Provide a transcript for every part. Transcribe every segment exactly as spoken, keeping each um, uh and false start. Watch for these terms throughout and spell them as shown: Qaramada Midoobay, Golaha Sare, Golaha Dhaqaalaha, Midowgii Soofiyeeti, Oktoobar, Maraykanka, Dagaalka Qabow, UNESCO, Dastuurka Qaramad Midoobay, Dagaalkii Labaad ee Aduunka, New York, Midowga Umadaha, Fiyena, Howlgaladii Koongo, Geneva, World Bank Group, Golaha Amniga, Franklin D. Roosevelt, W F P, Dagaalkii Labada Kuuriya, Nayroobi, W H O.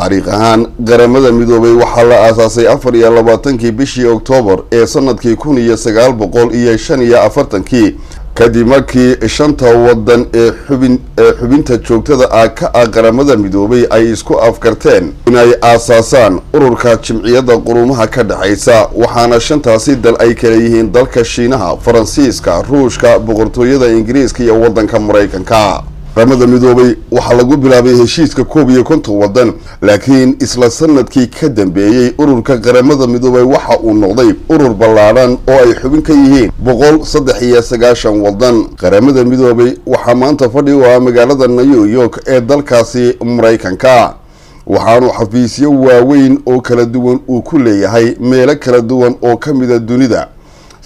تاريخ عن قرمدا ميدوبي وحلا أساسي أفر يلا باتنكي بشي أكتوبر إيه سنتكي كوني يسقال بقول إيه شن يا أفرتنكي كديماكي شنتا ودن إيه حبين إيه حبين تجوكتدا أكا قرمدا ميدوبي أي اسكو أفكرتين إناي أساسان أروركا جمعيدا قرومها كدعيسا وحانا شنتا سيدال أي كليهين دالكا شينها فرنسيسكا روشكا بغرطويدا إنجريسكي ودن كمرايكنكا qaramada midoobay waxa lagu bilaabay heshiiska koob iyo konton wadan laakiin isla sanadkii ka dambeeyay ururka qaramada midoobay waxa uu noqday urur ballaaran oo ay xubin ka yihiin boqol saddex iyo sagaashan wadan qaramada midoobay waxa maanta fadhiyo waa magaalada New York ee dalkaasi Maraykanka waxaanu xafiisyo waaweyn oo kala duwan uu ku leeyahay meelo kala duwan oo ka mid ah dunida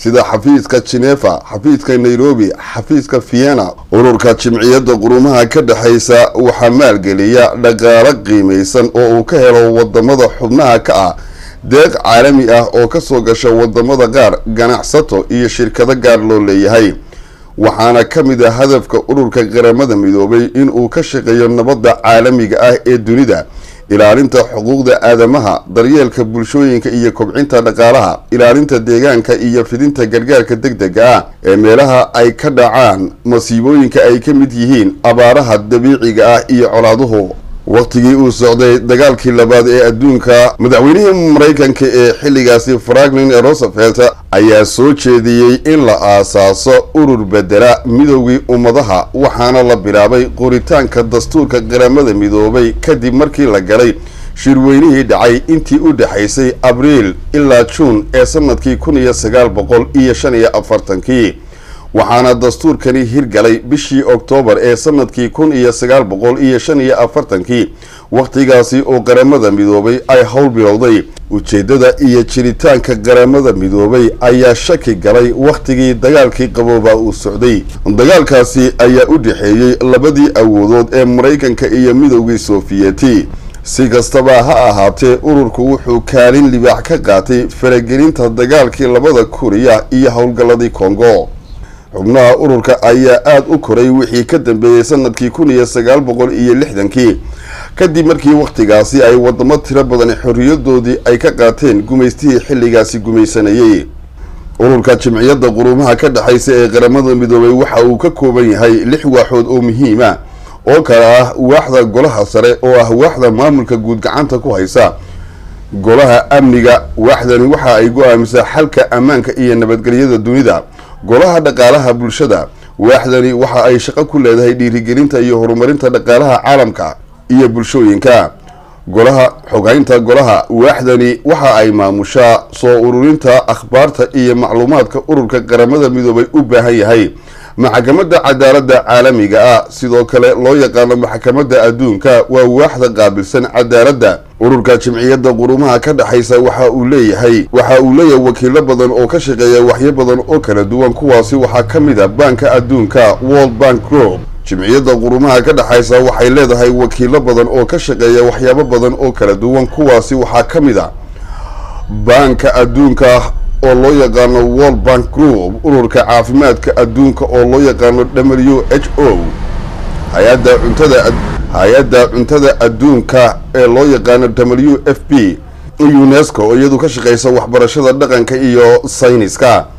sida xafiiska Geneva, xafiiska Nayroobi, xafiiska Fiyena, ururka jimciyada quruumaha ka dhaxaysa waxa maalgeliya dhaqaale qiimeysan oo uu ka helo wadamada xubnaha ka ah deeq caalami ah oo ka soo gasha wadamada qaar ganacsato iyo shirkado gaar loo leeyahay waxaana ka mid ah hadafka ururka qaramada midoobay in uu ka shaqeeyo nabadda caalamiga ah ee dunida ilaalinta xuquuqda aadamaha daryeelka bulshooyinka iyo kobcinta dhaqaalaha ilaalinta deegaanka iyo fidinta gargaarka degdega ah ee meelaha ay ka dhacaan masiibooyinka ay ka mid yihiin abaaraha dabiiciga ah iyo colaaduhu waqtigii uu socday dagaalkii labada ee adduunka madaxweynihii Maraykanka ee xilligaasi Franklin Roosevelt ayaa soo jeediyay in la aasaaso urur bedela midowgii ummadaha waxaana la bilaabay qoritaanka dastuurka qaramada midoobay kadib markii la galay shirweynihii dhacay intii u dhaxaysay Abriil ilaa Juun ee sanadkii kun iyo sagaal boqol iyo shan iyo afartan waxaana dastuurkani hirgalay bishii Oktoobar ee sanadkii kun iyo sagaal boqol iyo shan iyo afartan waqtigaasi oo qaramada midoobay ay hawl bilowday ujeedada iyo jiritaanka qaramada midoobay ayaa shaki galay waqtigii dagaalkii qabooba uu socday dagaalkaasi ayaa u dhaxeeyay labadii awoodood ee Maraykanka iyo Midowgii Soofiyeeti si kastaba ha ahaatee ururku wuxuu kaalin libaax ka qaatay faragelinta dagaalkii labada Kuuriya iyo howlgaladii Koongo xubnaha ururka ayaa aad u koray wixii ka dambeeyay sanadkii kun iyo sagaal boqol iyo lixdan kadib markii waqtigaasi ay wadamo tiro badan xorriyadoodii ay ka qaateen gumaystihii xilligaasi gumaysanayay ururka jimciyada quruumaha ka dhaxaysa ee qaramada midoobay waxa uu ka kooban yahay lix waaxood oo muhiim ah oo kala ah waaxda Golaha Sare oo ah waaxda maamulka guud gacanta ku haysa Golaha Amniga waaxdani waxa ay go'aamisaa xalka ammaanka iyo nabadgelyada dunida Golaha dhaqaalaha bulshada waaxdani waxa ay shaqo ku leedahay dhiirigelinta iyo horumarinta dhaqaalaha caalamka iyo bulshooyinka Golaha xogaynta Golaha waaxdani waxa ay maamushaa soo ururinta akhbaarta iyo macluumaadka ururka qaramada midoobay u baahan yahay maxkamadda cadaaladda caalamiga ah sidoo kale loo yaqaan maxkamadda adduunka waa waaxda qaabilsan cadaaladda ururka jimciyada quruumaha ka dhaxaysa waxa uu leeyahay waxa uu leeyahay wakiilo badan oo ka shaqeeya waxyaabo badan oo kala duwan kuwaasi waxa kamid ah banka adduunka World Bank Group jimciyada quruumaha ka dhaxaysa waxay leedahay wakiilo badan oo ka shaqeeya waxyaabo badan oo kala duwan kuwaasi waxa kamid ah banka adduunka oo loo yaqaano World Bank Group ururka caafimaadka adduunka oo loo yaqaano W H O hay'adda cuntada hay'adda cuntada adduunka ee loo yaqaano W F P UNESCO iyadu ka shaqeysa waxbarashada dhaqanka iyo sayniska